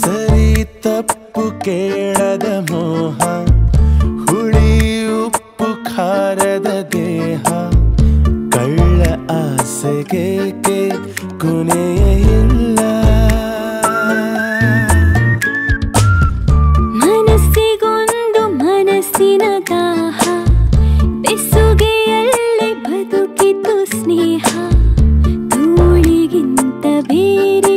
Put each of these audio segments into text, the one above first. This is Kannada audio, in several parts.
ಸರಿ ತಪ್ಪು ಕೇಳದ ಮೋಹ ಹುಳಿ ಉಪ್ಪು ಖಾರದ ದೇಹ ಕಳ್ಳ ಆಸೆಗೆ ಕೊನೆಯ ಇಲ್ಲ ಮನಸ್ಸಿಗೊಂದು ಮನಸ್ಸಿನ ದಾಹ ಬೆಸುಗೆಯಲ್ಲೇ ಬದುಕಿತು ಸ್ನೇಹ ತೂಳಿಗಿಂತ ಬೇರೆ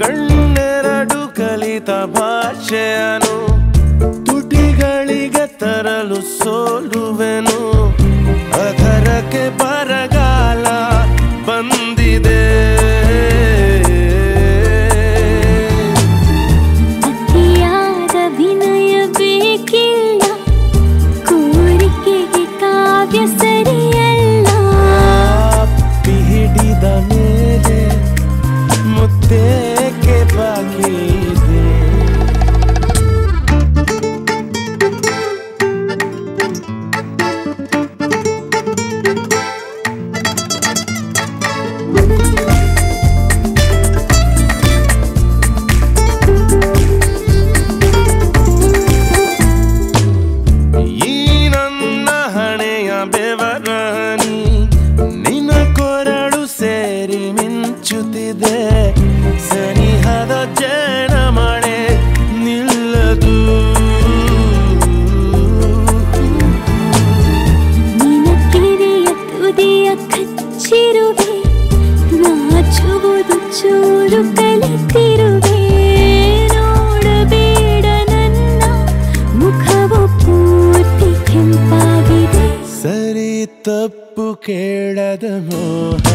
ಕಣ್ಣೆರಡು ಕಲಿತ ಭಾಷೆಯನು ತುಟಿಗಳಿಗೆ ತರಲು ಸೋಲುವೆನು ಅದರಕ್ಕೆ ಬರಗಾಲ ಬಂದಿದೆ ಅಕ್ಕಿಯಾದ ವಿನಯ ಬೇಕಿಲ್ಲ ಕೋರಿಕೆಗೆ ಕಾವ್ಯ ಸರಿಯಲ್ಲ ಅಪ್ಪಿ ಹಿಡಿದ ಮೇಲೆ ಮುದ್ದೆ ಸನಿಹದ ಜನ ಮಳೆ ನಿಲ್ಲದು ನಿನ್ನ ಕಿರಿಯ ತುದಿಯ ಕಚ್ಚಿರುವೆ ನಾಚುವುದು ಚೂರು ಕಲಿತಿರುವೆ ನೋಡಬೇಡ ನನ್ನ ಮುಖವು ಪೂರ್ತಿ ಕೆಂಪಾಗಿದೆ ಸರಿ ತಪ್ಪು ಕೇಳದ ಮೋಹ